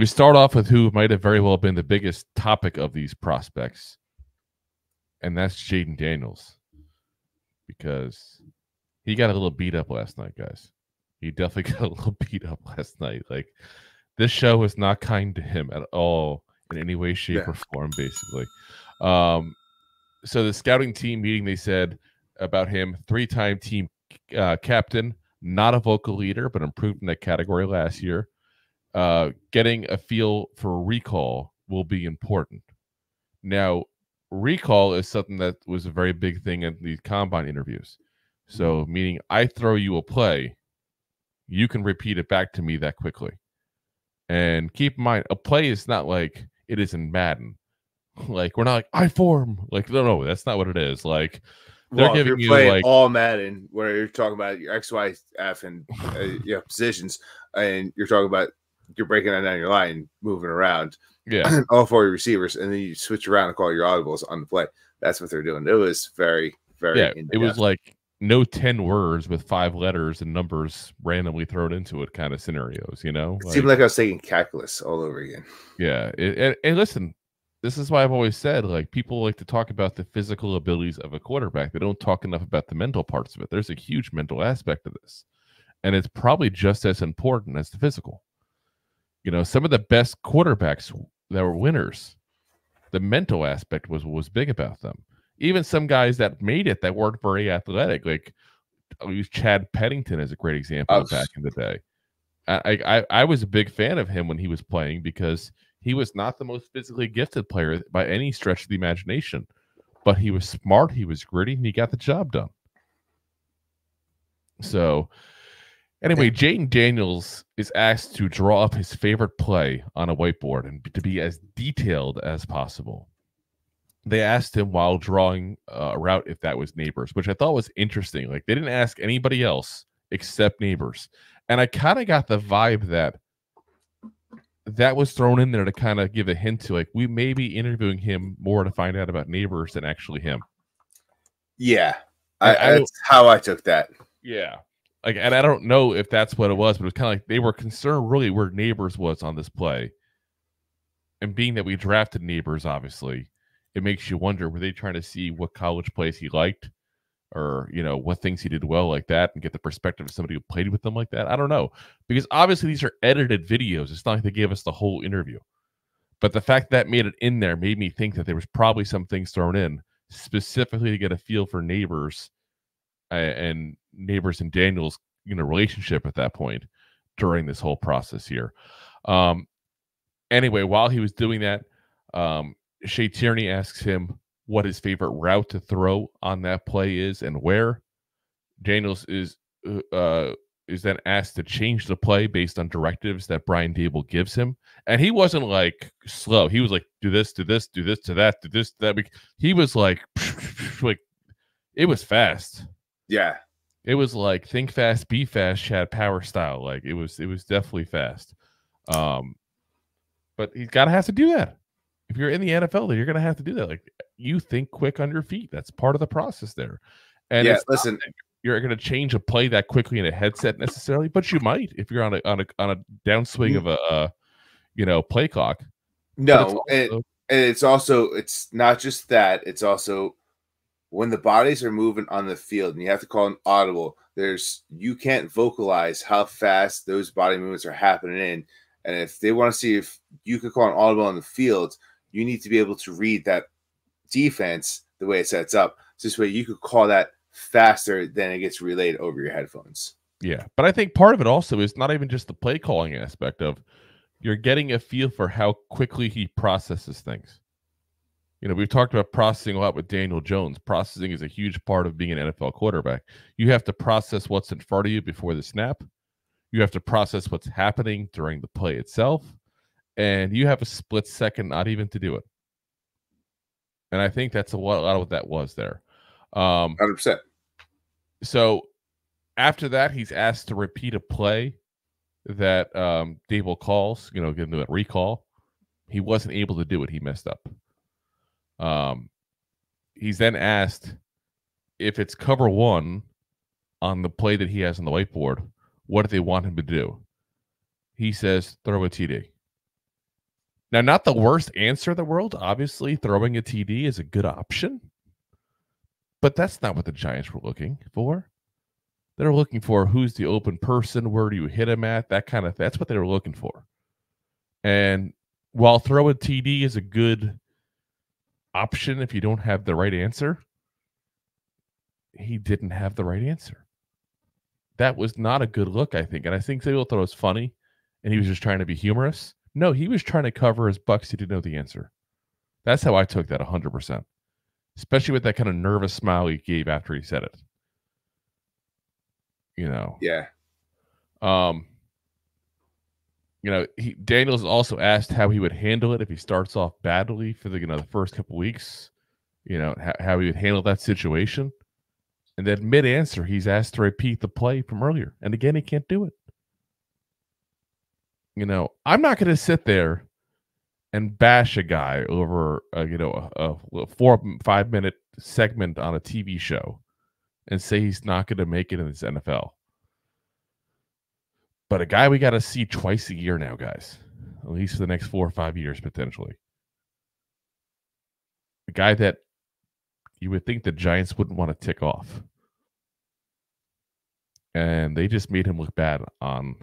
We start off with who might have very well been the biggest topic of these prospects, and that's Jayden Daniels, because he got a little beat up last night, guys. He definitely got a little beat up last night. Like, this show was not kind to him at all in any way, shape, or form, basically. So the scouting team meeting, they said about him, three-time team captain, not a vocal leader, but improved in that category last year. Getting a feel for recall will be important. Now, recall is something that was a very big thing in these combine interviews. So meaning I throw you a play, you can repeat it back to me that quickly. And keep in mind, a play is not like it is in Madden. Like, we're not like, I form. Like, no, that's not what it is. Like, they're giving you like all Madden, where you're talking about your X, Y, F, and yeah, positions, and you're talking about you're breaking down your line, moving around, yeah, all four receivers, and then you switch around and call your audibles on the play. That's what they're doing. It was very, very. Yeah, it was like no 10 words with 5 letters and numbers randomly thrown into it kind of scenarios. You know, it seemed like I was taking calculus all over again. Yeah, and listen. This is why I've always said, like, people like to talk about the physical abilities of a quarterback. They don't talk enough about the mental parts of it. There's a huge mental aspect of this, and it's probably just as important as the physical. You know, some of the best quarterbacks that were winners, the mental aspect was big about them. Even some guys that made it that weren't very athletic, like I'll use Chad Pennington as a great example back in the day. I was a big fan of him when he was playing because he was not the most physically gifted player by any stretch of the imagination, but he was smart, he was gritty, and he got the job done. So, anyway, Jayden Daniels is asked to draw up his favorite play on a whiteboard and to be as detailed as possible. They asked him while drawing a route if that was Nabers, which I thought was interesting. Like, they didn't ask anybody else except Nabers. And I kind of got the vibe that was thrown in there to kind of give a hint to, like, we may be interviewing him more to find out about Nabers than actually him. Yeah. That's how I took that. Yeah. Like, and I don't know if that's what it was, but it was kind of like they were concerned really where Nabers was on this play. And being that we drafted Nabers, obviously, it makes you wonder, were they trying to see what college plays he liked or, you know, what things he did well like that and get the perspective of somebody who played with them like that? I don't know, because obviously these are edited videos. It's not like they gave us the whole interview. But the fact that made it in there made me think that there was probably some things thrown in specifically to get a feel for Nabers and Nabers and Daniels, you know, relationship at that point during this whole process here. Anyway, while he was doing that, Shea Tierney asks him what his favorite route to throw on that play is and where. Daniels is then asked to change the play based on directives that Brian Daboll gives him. And he wasn't like slow. He was like, do this, do this, do this, to that, do this, to that. He was like, it was fast. Yeah. It was like, think fast, be fast, Chad Power style. Like, it was definitely fast. But he's got to have to do that. If you're in the NFL, then you're going to have to do that. Like, you think quick on your feet. That's part of the process there. And yeah, listen, you're going to change a play that quickly in a headset necessarily, but you might if you're on a downswing of a play clock. No, it's not just that. It's also when the bodies are moving on the field and you have to call an audible. You can't vocalize how fast those body movements are happening in, and if they want to see if you can call an audible on the field, you need to be able to read that defense the way it sets up. So this way you could call that faster than it gets relayed over your headphones. Yeah, but I think part of it also is not even just the play calling aspect of you're getting a feel for how quickly he processes things. You know, we've talked about processing a lot with Daniel Jones. Processing is a huge part of being an NFL quarterback. You have to process what's in front of you before the snap. You have to process what's happening during the play itself. And you have a split second not even to do it. And I think that's a lot of what that was there. 100%. So after that, he's asked to repeat a play that Daboll calls, you know, give him that recall. He wasn't able to do it. He messed up. He's then asked if it's cover one on the play that he has on the whiteboard, what do they want him to do? He says, throw a TD. Now, not the worst answer in the world. Obviously, throwing a TD is a good option. But that's not what the Giants were looking for. They were looking for who's the open person, where do you hit him at, that kind of thing. That's what they were looking for. And while throwing TD is a good option if you don't have the right answer, he didn't have the right answer. That was not a good look, I think. And I think they will throw it's funny, and he was just trying to be humorous. No, he was trying to cover his bucks. He didn't know the answer. That's how I took that 100%. Especially with that kind of nervous smile he gave after he said it. You know. Yeah. You know, Daniels also asked how he would handle it if he starts off badly for the the first couple weeks. You know, how he would handle that situation. And then mid-answer, he's asked to repeat the play from earlier. And again, he can't do it. You know, I'm not going to sit there and bash a guy over, a 4-5 minute segment on a TV show and say he's not going to make it in this NFL. But a guy we got to see twice a year now, guys, at least for the next 4 or 5 years, potentially. A guy that you would think the Giants wouldn't want to tick off. And they just made him look bad on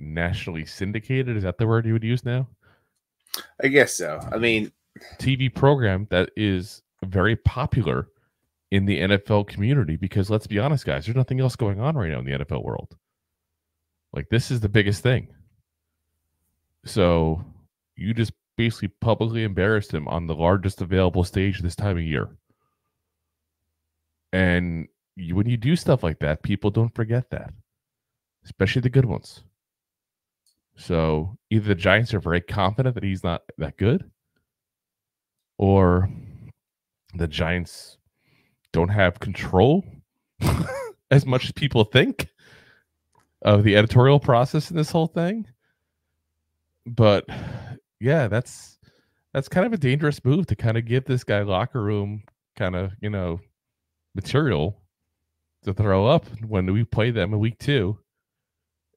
nationally syndicated. Is that the word you would use now? I guess so. I mean, TV program that is very popular in the NFL community, because let's be honest, guys, there's nothing else going on right now in the NFL world. Like, this is the biggest thing. So you just basically publicly embarrassed him on the largest available stage this time of year. And when you do stuff like that, people don't forget that, especially the good ones. So either the Giants are very confident that he's not that good, or the Giants don't have control as much as people think of the editorial process in this whole thing. But yeah, that's kind of a dangerous move to kind of give this guy locker room kind of, you know, material to throw up when we play them in week 2.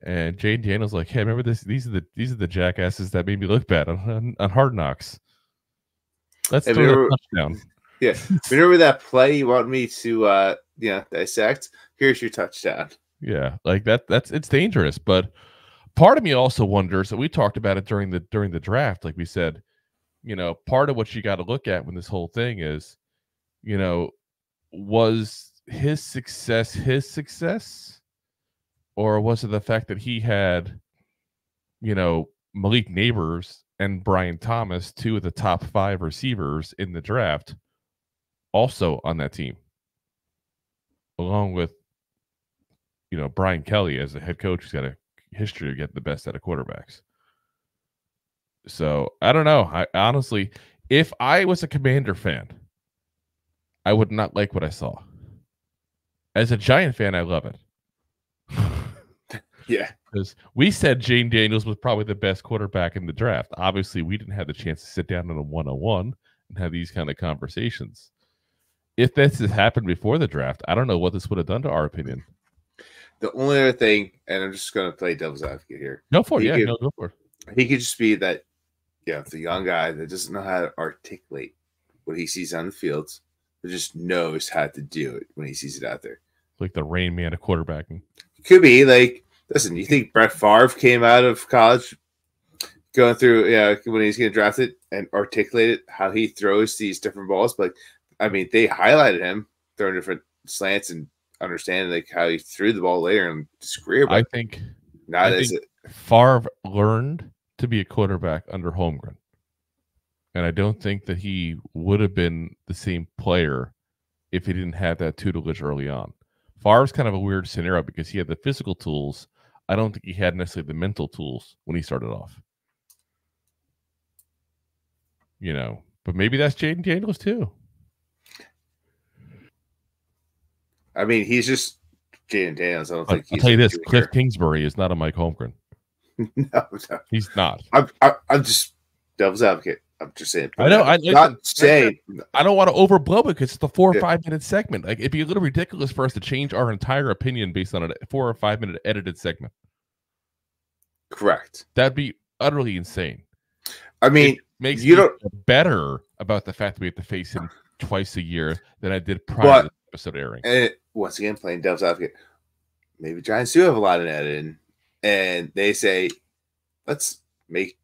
And Jayden Daniels like, hey, remember this? These are the jackasses that made me look bad on Hard Knocks. Let's throw a touchdown. Yeah, remember that play you want me to dissect? Here's your touchdown. Yeah, like that's it's dangerous. But part of me also wonders, that we talked about it during the draft. Like we said, you know, part of what you got to look at when this whole thing is, you know, was his success. Or was it the fact that he had, you know, Malik Nabers and Brian Thomas, 2 of the top 5 receivers in the draft, also on that team, along with, you know, Brian Kelly as the head coach, who's got a history of getting the best out of quarterbacks. So I don't know. I honestly, if I was a Commander fan, I would not like what I saw. As a Giant fan, I love it. Yeah, because we said Jayden Daniels was probably the best quarterback in the draft. Obviously, we didn't have the chance to sit down on a one-on-one and have these kind of conversations. If this has happened before the draft, I don't know what this would have done to our opinion. The only other thing, and I'm just going to play devil's advocate here. Go for it. Yeah, go for it. He could just be that, yeah, you know, the young guy that doesn't know how to articulate what he sees on the fields, but just knows how to do it when he sees it out there. Like the Rain Man of quarterbacking. Could be like, listen, you think Brett Favre came out of college going through, yeah, when he's getting drafted and articulated how he throws these different balls? But, like, I mean, they highlighted him throwing different slants and understanding like how he threw the ball later in his career. But I think Favre learned to be a quarterback under Holmgren, and I don't think that he would have been the same player if he didn't have that tutelage early on. Favre's kind of a weird scenario because he had the physical tools. I don't think he had necessarily the mental tools when he started off. You know, but maybe that's Jayden Daniels too. I mean, he's just Jayden Daniels. I don't think he's. I'll tell you this: Cliff Kingsbury is not a Mike Holmgren. No, he's not. I'm just devil's advocate. I'm just saying. I know. I don't want to overblow it because it's a 4 or 5 minute segment. Like, it'd be a little ridiculous for us to change our entire opinion based on a 4 or 5 minute edited segment. Correct. That'd be utterly insane. I mean, it makes you don't better about the fact that we have to face him twice a year than I did prior to the episode airing. And it, once again, playing devil's advocate, maybe Giants do have a lot of that in, and they say, let's make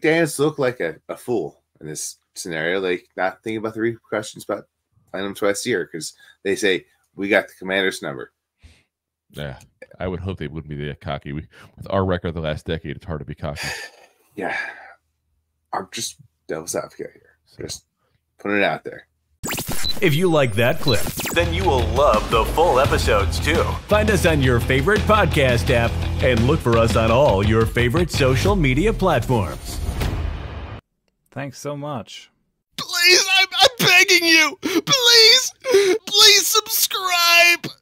Daniels look like a fool in this scenario, like not thinking about the repercussions, but playing them twice a year because they say we got the Commander's number. Yeah, I would hope they wouldn't be that cocky. With our record the last decade, it's hard to be cocky. Yeah, I'm just devil's advocate here. So. Just putting it out there. If you like that clip, then you will love the full episodes too. Find us on your favorite podcast app and look for us on all your favorite social media platforms. Thanks so much. Please, I'm begging you. Please, please subscribe.